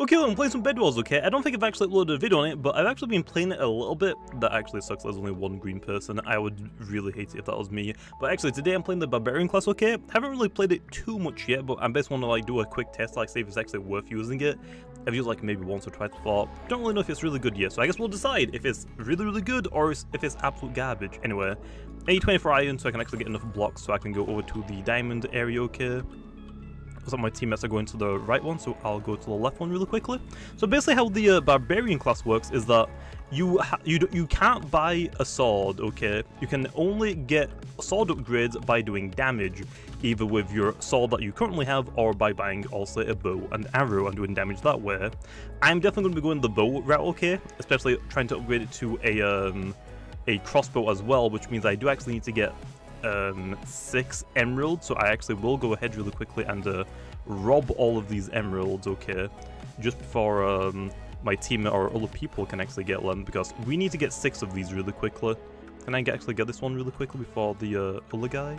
Okay, I'm playing some BedWars, okay? I don't think I've actually uploaded a video on it, but I've actually been playing it a little bit. That actually sucks, there's only one green person. I would really hate it if that was me. But actually, today I'm playing the Barbarian class, okay? Haven't really played it too much yet, but I basically want to, like, do a quick test, like, see if it's actually worth using it. I've used, like, maybe once or twice before. Don't really know if it's really good yet, so I guess we'll decide if it's really, really good or if it's absolute garbage. Anyway, I need 24 iron, so I can actually get enough blocks so I can go over to the diamond area, okay? Some of my teammates are going to the right one, so I'll go to the left one really quickly. So basically how the Barbarian class works is that you can't buy a sword, okay? You can only get sword upgrades by doing damage, either with your sword that you currently have or by buying also a bow and arrow and doing damage that way. I'm definitely going to be going the bow route, okay? Especially trying to upgrade it to a crossbow as well, which means I do actually need to get 6 emeralds, so I actually will go ahead really quickly and rob all of these emeralds, okay, just before my team or other people can actually get them, because we need to get 6 of these really quickly. Can I actually get this one really quickly before the other guy?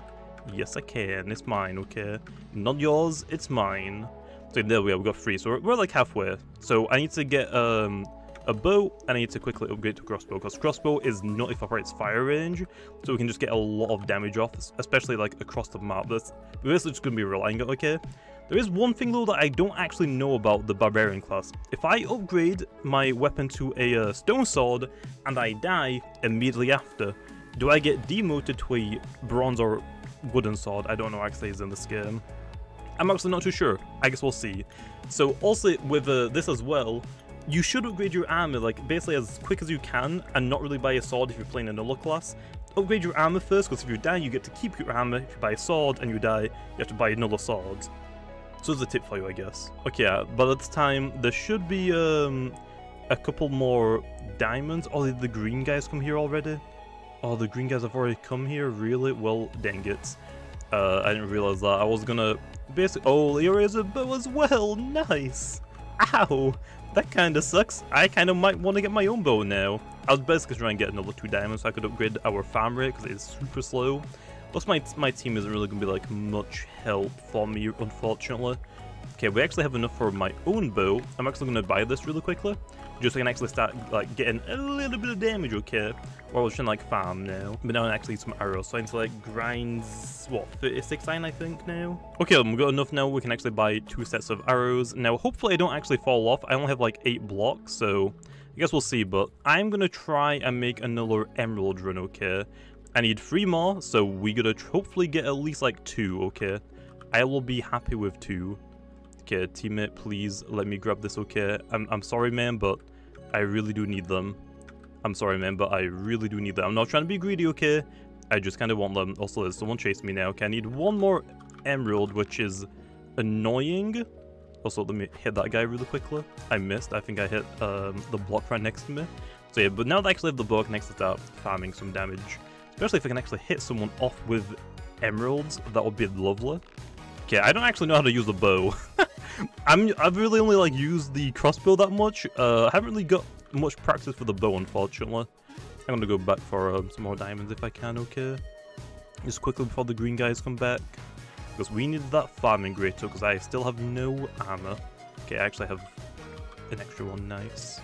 Yes, I can. It's mine, okay? Not yours, it's mine. So there we are, we got 3, so we're like halfway. So I need to get a bow, and I need to quickly upgrade to crossbow, because crossbow is not if I its fire range, so we can just get a lot of damage off, especially like across the map. That's basically just gonna be relying on, okay? There is one thing though that I don't actually know about the Barbarian class. If I upgrade my weapon to a stone sword and I die immediately after, do I get demoted to a bronze or wooden sword? I don't know actually is in this game. I'm actually not too sure. I guess we'll see. So also with this as well, you should upgrade your armor, like, basically as quick as you can, and not really buy a sword if you're playing another class. Upgrade your armor first, because if you die, you get to keep your armor. If you buy a sword and you die, you have to buy another sword. So there's a tip for you, I guess. Okay, but at this time, there should be a couple more diamonds. Oh, did the green guys come here already? Oh, the green guys have already come here? Really? Well, dang it. I didn't realize that. I was gonna... basically... oh, there is a bow as well! Nice! Ow! That kind of sucks. I kind of might want to get my own bow now. I was basically trying to get another 2 diamonds so I could upgrade our farm rate because it's super slow. Plus my team isn't really going to be like much help for me, unfortunately. Okay, we actually have enough for my own bow. I'm actually going to buy this really quickly, just so I can actually start like getting a little bit of damage, okay? Or I was trying to like farm now. But now I actually need some arrows, so I need to like grind, what, 36 iron I think now? Okay, we've got enough now, we can actually buy 2 sets of arrows. Now hopefully I don't actually fall off, I only have like 8 blocks, so I guess we'll see, but I'm going to try and make another emerald run, okay? I need 3 more, so we gotta hopefully get at least like 2, okay? I will be happy with 2. Okay, teammate, please let me grab this, okay? I'm sorry, man, but I really do need them. I'm sorry, man, but I really do need them. I'm not trying to be greedy, okay? I just kind of want them. Also, there's someone chasing me now. Okay, I need 1 more emerald, which is annoying. Also, let me hit that guy really quickly. I missed. I think I hit the block right next to me. So, yeah, but now that I actually have the bow, I can actually start farming some damage. Especially if I can actually hit someone off with emeralds, that would be lovely. Okay, I don't actually know how to use the bow. I've really only like used the crossbow that much. I haven't really got much practice for the bow, unfortunately. I'm gonna go back for some more diamonds if I can, okay? Just quickly before the green guys come back. Because we need that farming greater, because I still have no armor. Okay, I actually have an extra one, nice.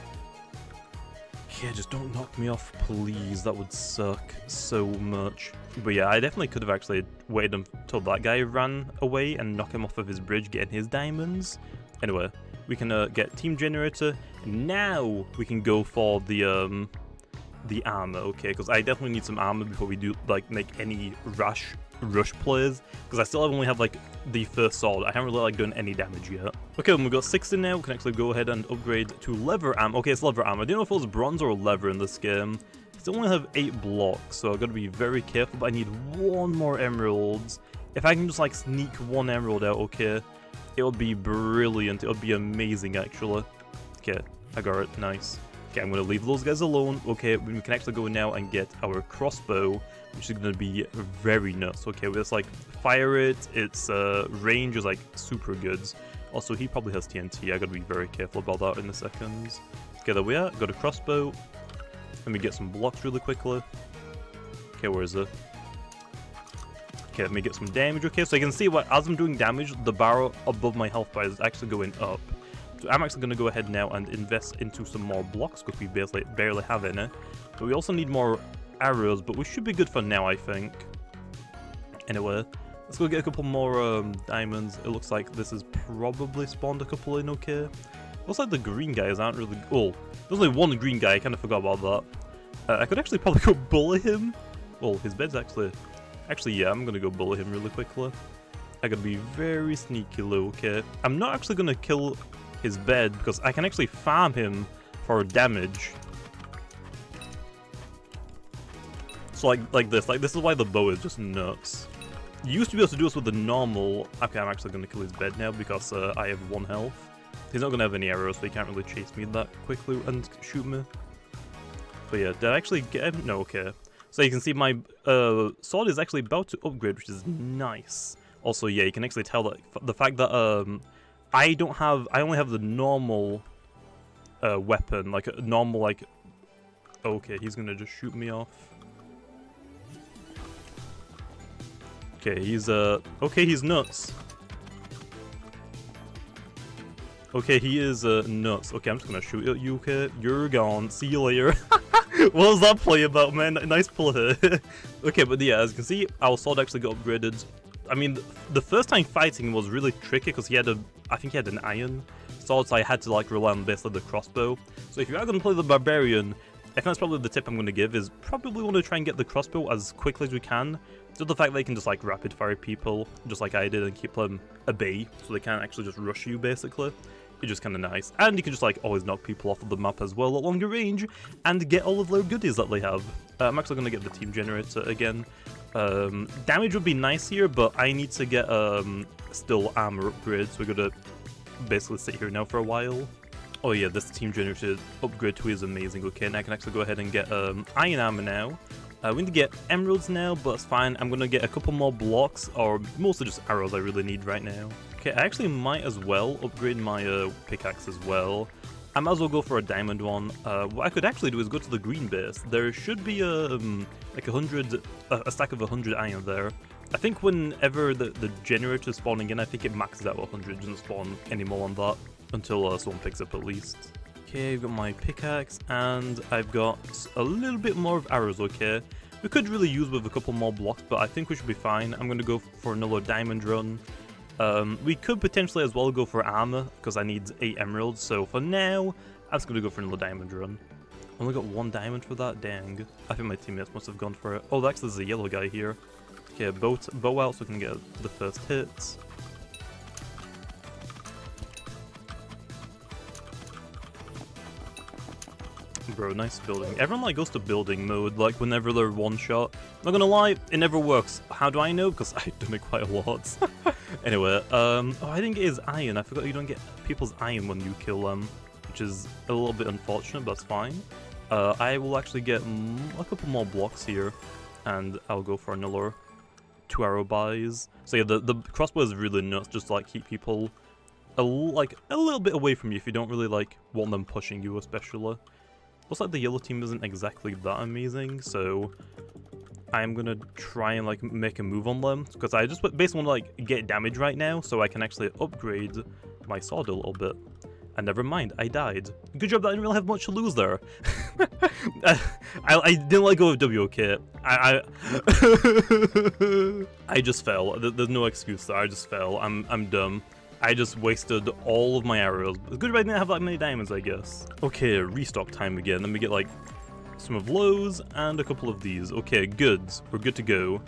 Yeah, just don't knock me off, please. That would suck so much. But yeah, I definitely could have actually waited until that guy ran away and knock him off of his bridge, getting his diamonds. Anyway, we can get team generator. Now we can go for the armor, okay? Because I definitely need some armor before we do like make any rush plays, because I still only have like the first sword. I haven't really like done any damage yet. Okay, and we've got 16 now. We can actually go ahead and upgrade to leather armor. Okay, it's leather armor. I don't know if it was bronze or leather in this game. I still only have 8 blocks, so I've got to be very careful. But I need 1 more emeralds. If I can just like sneak 1 emerald out, okay, it would be brilliant. It would be amazing, actually. Okay, I got it. Nice. Okay, I'm going to leave those guys alone. Okay, we can actually go now and get our crossbow, which is going to be very nuts. Okay, with like fire it, its range is like super good. Also, he probably has TNT. I got to be very careful about that in a second. Okay, there we are. Got a crossbow. Let me get some blocks really quickly. Okay, where is it? Okay, let me get some damage. Okay, so you can see what as I'm doing damage, the barrel above my health bar is actually going up. I'm actually going to go ahead now and invest into some more blocks, because we barely have any. But we also need more arrows, but we should be good for now, I think. Anyway, let's go get a couple more diamonds. It looks like this has probably spawned a couple in, okay. Looks like the green guys aren't really... Oh, there's only one green guy, I kind of forgot about that. I could actually probably go bully him. Well, his bed's actually... Actually, yeah, I'm going to go bully him really quickly. I gotta be very sneaky, okay. I'm not actually going to kill his bed, because I can actually farm him for damage. So like this is why the bow is just nuts. You used to be able to do this with the normal... Okay, I'm actually going to kill his bed now, because I have 1 health. He's not going to have any arrows, so he can't really chase me that quickly and shoot me. But yeah, did I actually get him? No, okay. So you can see my sword is actually about to upgrade, which is nice. Also, yeah, you can actually tell that the fact that I only have the normal weapon, like a normal, like... Okay, he's going to just shoot me off. Okay, he's nuts. Okay, he is nuts. Okay, I'm just gonna shoot at you, okay? You're gone. See you later. What was that play about, man? Nice play. Okay, but yeah, as you can see, our sword actually got upgraded. I mean, the first time fighting was really tricky because he had I think he had an iron sword, so I had to like rely on basically the crossbow. So if you are gonna play the Barbarian, I think that's probably the tip I'm gonna give is probably want to try and get the crossbow as quickly as we can. So the fact that they can just like rapid fire people, just like I did, and keep them at bay, so they can't actually just rush you basically. It's just kind of nice, and you can just like always knock people off of the map as well at longer range and get all of their goodies that they have. I'm actually going to get the team generator again. Damage would be nice here, but I need to get still armor upgrades, so we're going to basically sit here now for a while. Oh yeah, this team generator upgrade too is amazing, okay, and I can actually go ahead and get iron armor now. We need to get emeralds now, but it's fine. I'm going to get a couple more blocks, or mostly just arrows I really need right now. Okay, I actually might as well upgrade my pickaxe as well. I might as well go for a diamond one. What I could actually do is go to the green base. There should be like 100, a stack of 100 iron there. I think whenever the generator is spawning in, I think it maxes out 100, doesn't spawn any more on that until someone picks up at least. Okay, I've got my pickaxe, and I've got a little bit more of arrows, okay. We could really use with a couple more blocks, but I think we should be fine. I'm going to go for another diamond run. We could potentially as well go for armor, because I need 8 emeralds, so for now, I'm just going to go for another diamond run. I only got 1 diamond for that, dang. I think my teammates must have gone for it. Oh, actually there's a yellow guy here. Okay, bow out so we can get the first hits. Bro, nice building. Everyone like goes to building mode like whenever they're one shot. Not gonna lie, it never works. How do I know? Because I've done it quite a lot. Anyway, oh, I didn't get his iron. I forgot you don't get people's iron when you kill them, which is a little bit unfortunate, but that's fine. I will actually get a couple more blocks here, and I'll go for another 2 arrow buys. So yeah, the crossbow is really nuts, just to like keep people a little bit away from you if you don't really like want them pushing you, especially. Looks like the yellow team isn't exactly that amazing, so I'm gonna try and like make a move on them, because I just basically want to like get damage right now, so I can actually upgrade my sword a little bit. And never mind, I died. Good job that I didn't really have much to lose there. I didn't let go of WK. I just fell. There's no excuse there. I just fell. I'm dumb. I just wasted all of my arrows. It's good if I didn't have that many diamonds, I guess. Okay, restock time again. Then we get like some of those and a couple of these. Okay, goods. We're good to go.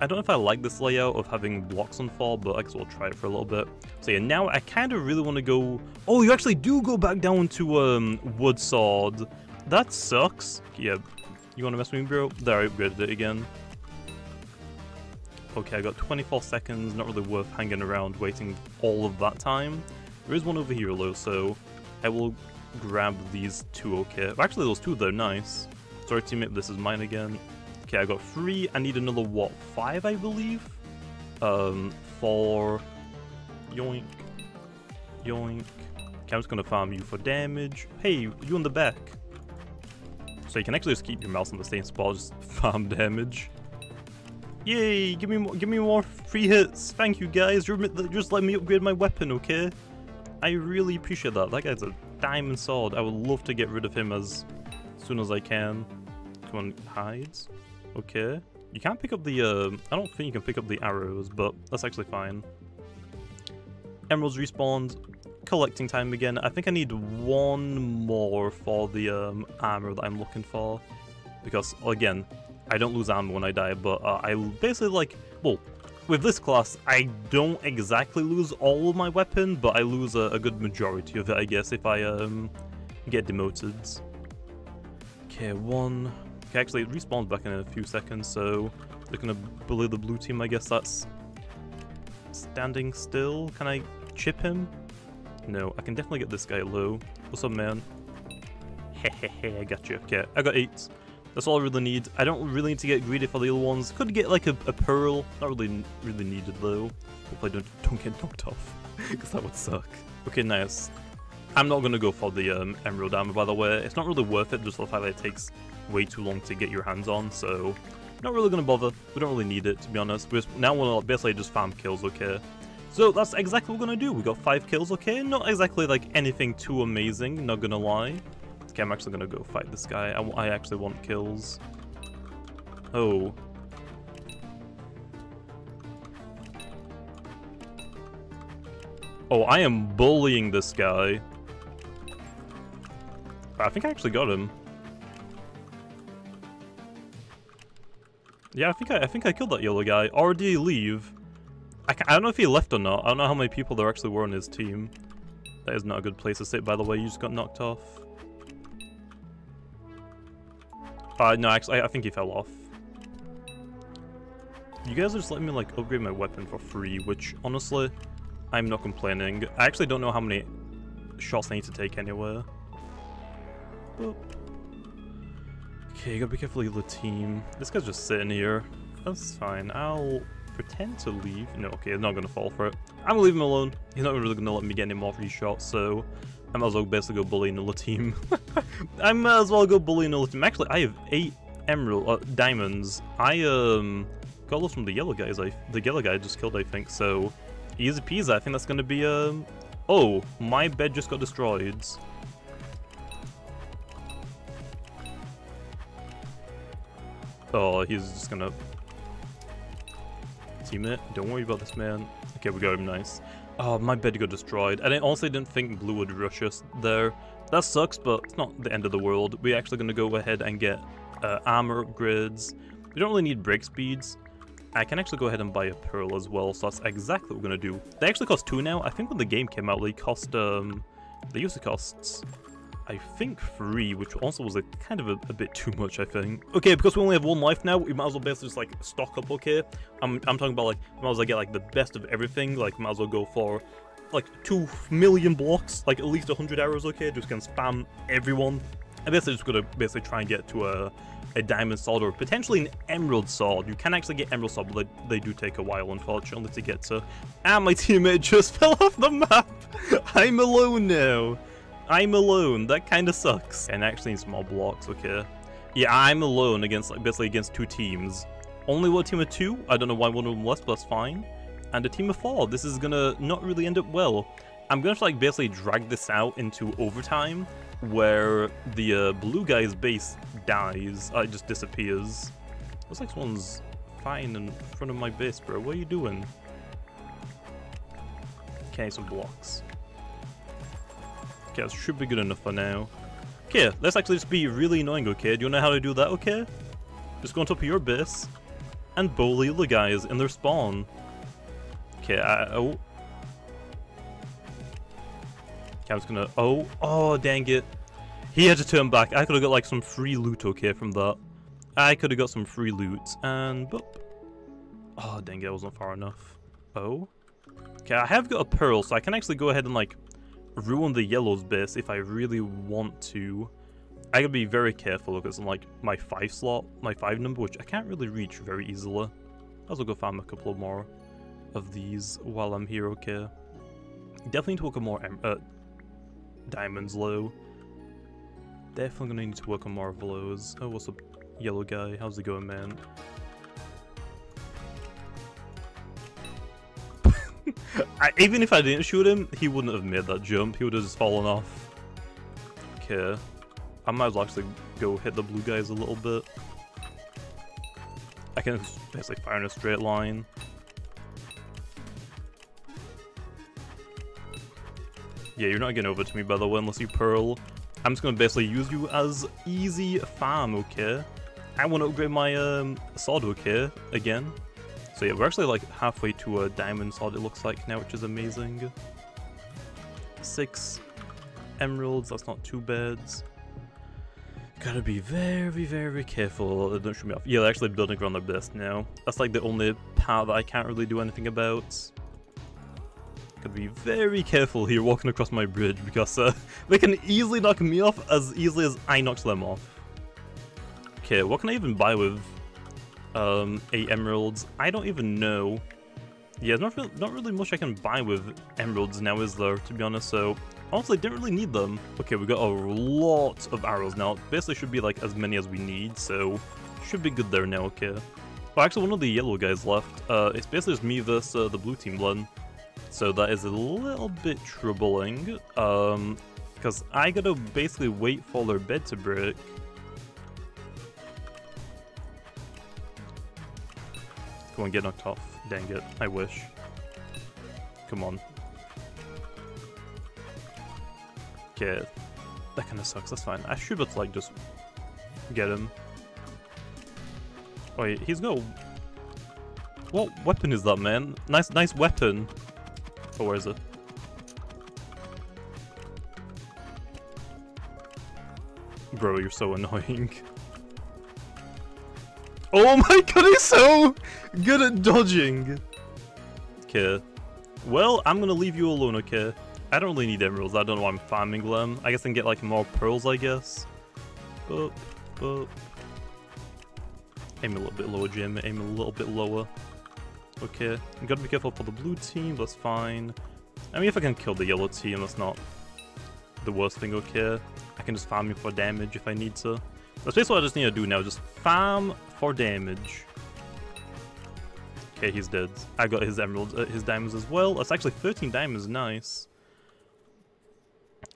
I don't know if I like this layout of having blocks on fall, but I guess we'll try it for a little bit. So yeah, now I kind of really want to go... Oh, you actually do go back down to wood sword. That sucks. Yeah, you want to mess with me, bro? There, I upgraded it again. Okay, I got 24 seconds, not really worth hanging around waiting all of that time. There is one over here though, so I will grab these 2, okay. Actually, those 2, they're nice. Sorry teammate, this is mine again. Okay, I got 3, I need another, what, 5 I believe? 4, yoink, yoink. Okay, I'm just gonna farm you for damage. Hey, you in the back. So you can actually just keep your mouse in the same spot, just farm damage. Yay, give me more free hits. Thank you guys. Just let me upgrade my weapon, okay? I really appreciate that. That guy's a diamond sword. I would love to get rid of him as soon as I can. Come on, hides. Okay. You can't pick up the... I don't think you can pick up the arrows, but that's actually fine. Emeralds respawned. Collecting time again. I think I need one more for the armor that I'm looking for. Because, again, I don't lose armor when I die, but I basically, like... Well, with this class, I don't exactly lose all of my weapon, but I lose a good majority of it, I guess, if I get demoted. Okay, one... Okay, actually, it respawns back in a few seconds, so they're gonna bully the blue team, I guess that's... Standing still? Can I chip him? No, I can definitely get this guy low. What's up, man? Hehehe, I got you. Okay, I got 8. That's all I really need. I don't really need to get greedy for the other ones. Could get like a pearl. Not really needed though. Hopefully I don't get knocked off, because that would suck. Okay, nice. I'm not gonna go for the emerald armor, by the way. It's not really worth it, just for the fact that it takes way too long to get your hands on. So, not really gonna bother. We don't really need it, to be honest. We now want to basically just farm kills. Okay. So that's exactly what we're gonna do. We got 5 kills. Okay, not exactly like anything too amazing. Not gonna lie. Okay, I'm actually gonna go fight this guy. I actually want kills. Oh. Oh, I am bullying this guy. I think I actually got him. Yeah, I think I killed that yellow guy. Or did he leave? I don't know if he left or not. I don't know how many people there actually were on his team. That is not a good place to sit, by the way. You just got knocked off. No, actually, I think he fell off. You guys are just letting me, like, upgrade my weapon for free, which, honestly, I'm not complaining. I actually don't know how many shots I need to take anywhere. But... Okay, you gotta be careful of the team. This guy's just sitting here. That's fine. I'll pretend to leave. No, okay, I'm not gonna fall for it. I'm gonna leave him alone. He's not really gonna let me get any more free shots, so... I might as well basically go bully another team. I might as well go bully another team. Actually, I have 8 emerald diamonds. I got those from the yellow guys. The yellow guy just killed, I think. So easy peasy. I think that's gonna be Oh, my bed just got destroyed. Oh, he's just gonna teammate. Don't worry about this, man. Okay, we got him. Nice. Oh, my bed got destroyed. I honestly didn't think blue would rush us there. That sucks, but it's not the end of the world. We're actually going to go ahead and get armor upgrades. We don't really need break speeds. I can actually go ahead and buy a pearl as well, so that's exactly what we're going to do. They actually cost 2 now. I think when the game came out, they cost... They used to cost, I think, 3, which also was kind of a bit too much, I think. Okay, because we only have 1 life now, we might as well basically just, like, stock up, okay? I'm talking about, like, might as well get, like, the best of everything. Like, might as well go for, like, 2 million blocks, like, at least 100 arrows, okay? Just can spam everyone. I'm basically just gonna basically try and get to a diamond sword or potentially an emerald sword. You can actually get emerald sword, but they do take a while, unfortunately, to get to. And my teammate just fell off the map! I'm alone now! I'm alone, that kind of sucks. And I actually need some more blocks, okay. Yeah, I'm alone against, like, basically against 2 teams. Only one team of 2, I don't know why one of them left, but that's fine. And a team of 4, this is gonna not really end up well. I'm gonna, like, basically drag this out into overtime, where the blue guy's base dies, it just disappears. Looks like someone's fine in front of my base, bro, what are you doing? Okay, some blocks. Okay, that should be good enough for now. Okay, let's actually just be really annoying, okay? Do you know how to do that, okay? Just go on top of your base and bully the guys in their spawn. Okay, oh. Okay, I'm just gonna... Oh, dang it. He had to turn back. I could have got, like, some free loot, okay, from that. I could have got some free loot. And, boop. Oh, dang it, I wasn't far enough. Oh. Okay, I have got a pearl, so I can actually go ahead and, like... ruin the yellow's base if I really want to. I gotta be very careful because I'm like my 5 slot, my 5 number, which I can't really reach very easily. I'll also go farm a couple more of these while I'm here, okay? Definitely need to work on more diamonds low. Definitely gonna need to work on more of those. Oh, what's up, yellow guy? How's it going, man? Even if I didn't shoot him, he wouldn't have made that jump. He would have just fallen off. Okay. I might as well actually go hit the blue guys a little bit. I can just basically fire in a straight line. Yeah, you're not getting over to me, by the way, unless you pearl. I'm just going to basically use you as easy farm, okay? I want to upgrade my sword, okay, again. So yeah, we're actually like halfway to a diamond sword, it looks like now, which is amazing. 6 emeralds, that's not too bad. Gotta be very, very careful. Don't shoot me off. Yeah, they're actually building around their base now. That's like the only part that I can't really do anything about. Gotta be very careful here walking across my bridge because they can easily knock me off as easily as I knocked them off. Okay, what can I even buy with 8 emeralds? I don't even know. Yeah, not really much I can buy with emeralds now, is there, to be honest, so... honestly, I didn't really need them. Okay, we got a lot of arrows now. Basically should be like as many as we need, so... should be good there now, okay. Well, actually, one of the yellow guys left. It's basically just me versus the blue team blend. So that is a little bit troubling. Because I gotta basically wait for their bed to break. Come on, get knocked off. Dang it, I wish. Come on. Okay, that kind of sucks, that's fine. I should have, like, just get him. Wait, he's got... what weapon is that, man? Nice weapon. Oh, where is it? Bro, you're so annoying. Oh my god, he's so good at dodging! Okay. Well, I'm gonna leave you alone, okay? I don't really need emeralds, I don't know why I'm farming them. I guess I can get like more pearls, I guess. Boop, boop. Aim a little bit lower, Jim. Aim a little bit lower. Okay. You gotta be careful for the blue team, that's fine. I mean, if I can kill the yellow team, that's not the worst thing, okay? I can just farm you for damage if I need to. That's basically what I just need to do now, just farm for damage. Okay, he's dead. I got his emeralds, his diamonds as well. That's actually 13 diamonds, nice.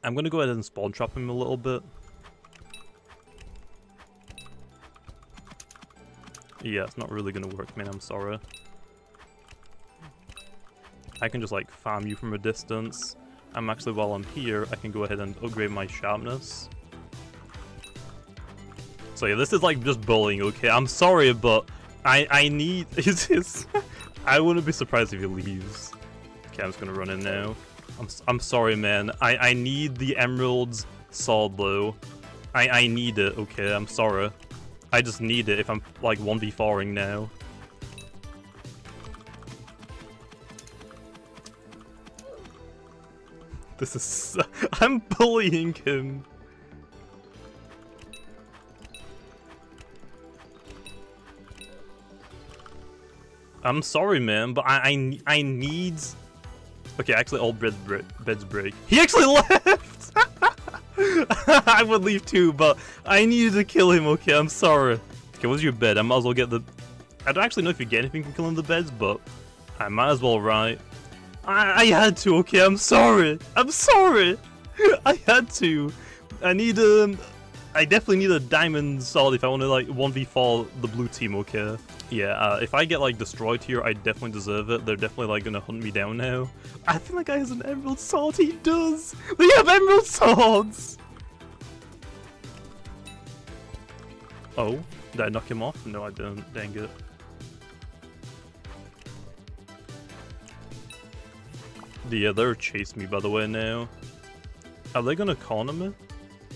I'm gonna go ahead and spawn trap him a little bit. Yeah, it's not really gonna work, man, I'm sorry. I can just like farm you from a distance. I'm actually, while I'm here, I can go ahead and upgrade my sharpness. So yeah, this is like just bullying, okay? I'm sorry, but I need... I wouldn't be surprised if he leaves. Okay, I'm just gonna run in now. I'm sorry, man. I need the emeralds sword, though. I need it, okay? I'm sorry. I just need it if I'm, like, 1v4ing now. This is... I'm bullying him. I'm sorry, man, but I need... okay, actually, all beds break. He actually left! I would leave too, but I needed to kill him, okay, I'm sorry. Okay, what's your bed? I might as well get the... I don't actually know if you get anything from killing the beds, but I might as well, right? I had to, okay, I'm sorry. I'm sorry! I had to. I need, I definitely need a diamond sword if I want to, like, 1v4 the blue team, okay? Yeah, if I get, like, destroyed here, I definitely deserve it. They're definitely, like, gonna hunt me down now. I think that guy has an emerald sword. He does! They have emerald swords! Oh, did I knock him off? No, I didn't. Dang it. Yeah, they're chasing me, by the way, now. Are they gonna corner me?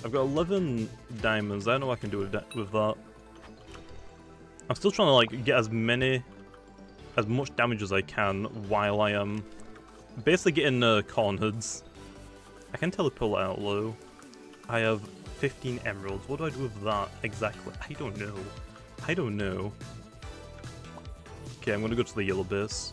I've got 11 diamonds. I don't know what I can do with that. I'm still trying to like get as much damage as I can while I am basically getting cornered. I can teleport out low. I have 15 emeralds. What do I do with that exactly? I don't know. I don't know. Okay, I'm gonna go to the yellow base.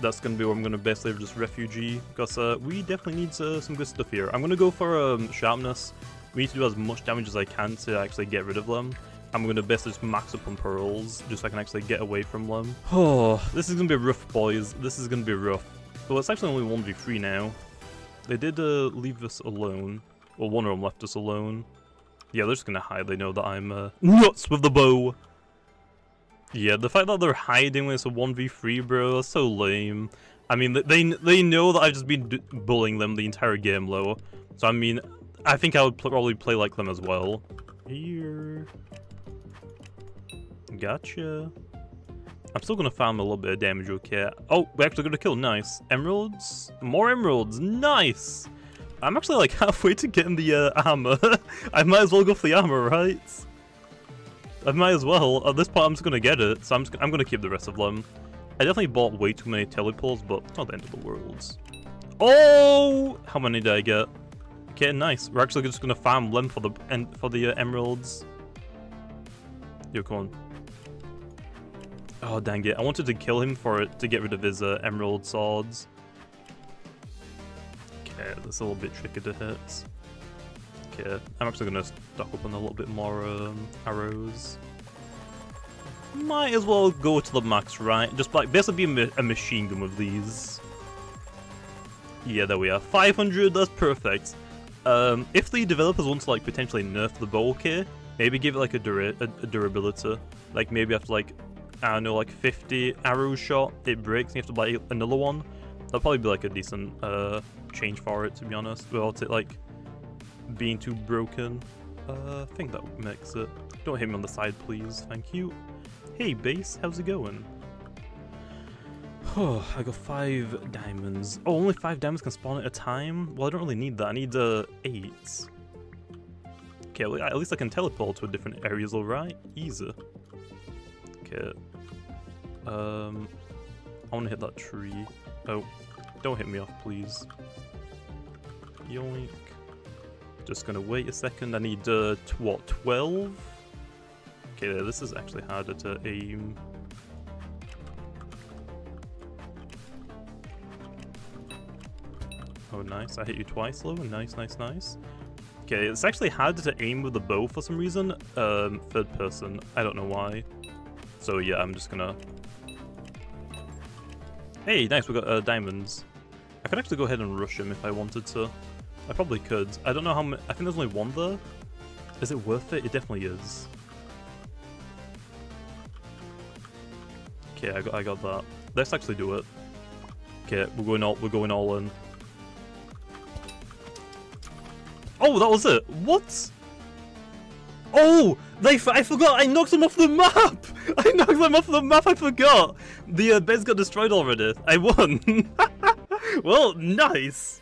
That's going to be where I'm going to basically just refugee, because we definitely need some good stuff here. I'm going to go for sharpness. We need to do as much damage as I can to actually get rid of them. I'm going to basically just max up on pearls, just so I can actually get away from them. Oh, this is going to be rough, boys. This is going to be rough. Well, it's actually only 1v3 now. They did leave us alone. Well, one of them left us alone. Yeah, they're just gonna hide. They know that I'm nuts with the bow. Yeah, the fact that they're hiding when it's a 1v3, bro, that's so lame. I mean, they know that I've just been bullying them the entire game, though. So, I mean, I think I would probably play like them as well. Here. Gotcha. I'm still gonna farm a little bit of damage, okay? Oh, we're actually gonna kill. Nice. Emeralds? More emeralds. Nice! I'm actually like halfway to getting the armor. I might as well go for the armor, right? I might as well. At this point, I'm just gonna get it, so I'm gonna keep the rest of them. I definitely bought way too many teleports, but it's not the end of the world. Oh! How many did I get? Okay, nice. We're actually just gonna farm them for the emeralds. Yo, come on. Oh, dang it. I wanted to kill him for it to get rid of his emerald swords. Okay, that's a little bit tricky to hit. Okay, I'm actually going to stock up on a little bit more arrows. Might as well go to the max, right? Just like basically be a machine gun with these. Yeah, there we are. 500, that's perfect. If the developers want to like potentially nerf the bow here, maybe give it like a durability. Like maybe after like, I don't know, like 50 arrow shot, it breaks and you have to buy another one. That'll probably be like a decent change for it, to be honest, without it like being too broken. I think that makes it. Don't hit me on the side, please. Thank you. Hey, base, how's it going? Oh, I got 5 diamonds. Oh, only 5 diamonds can spawn at a time? Well, I don't really need that. I need 8. Okay, at least I can teleport to different areas, alright? Easy. Okay. I want to hit that tree. Oh, don't hit me off, please. Yoink. Just gonna wait a second. I need, what, 12? Okay, this is actually harder to aim. Oh, nice. I hit you twice, though. Nice, nice, nice. Okay, it's actually harder to aim with the bow for some reason. Third person. I don't know why. So, yeah, I'm just gonna... Hey, nice, we got diamonds. I could actually go ahead and rush him if I wanted to. I probably could. I don't know how many... I think there's only one there. Is it worth it? It definitely is. Okay, I got that. Let's actually do it. Okay, we're going all in. Oh, that was it. What? Oh, I forgot. I knocked them off the map. I knocked them off the map. I forgot. The base got destroyed already. I won. Well, nice.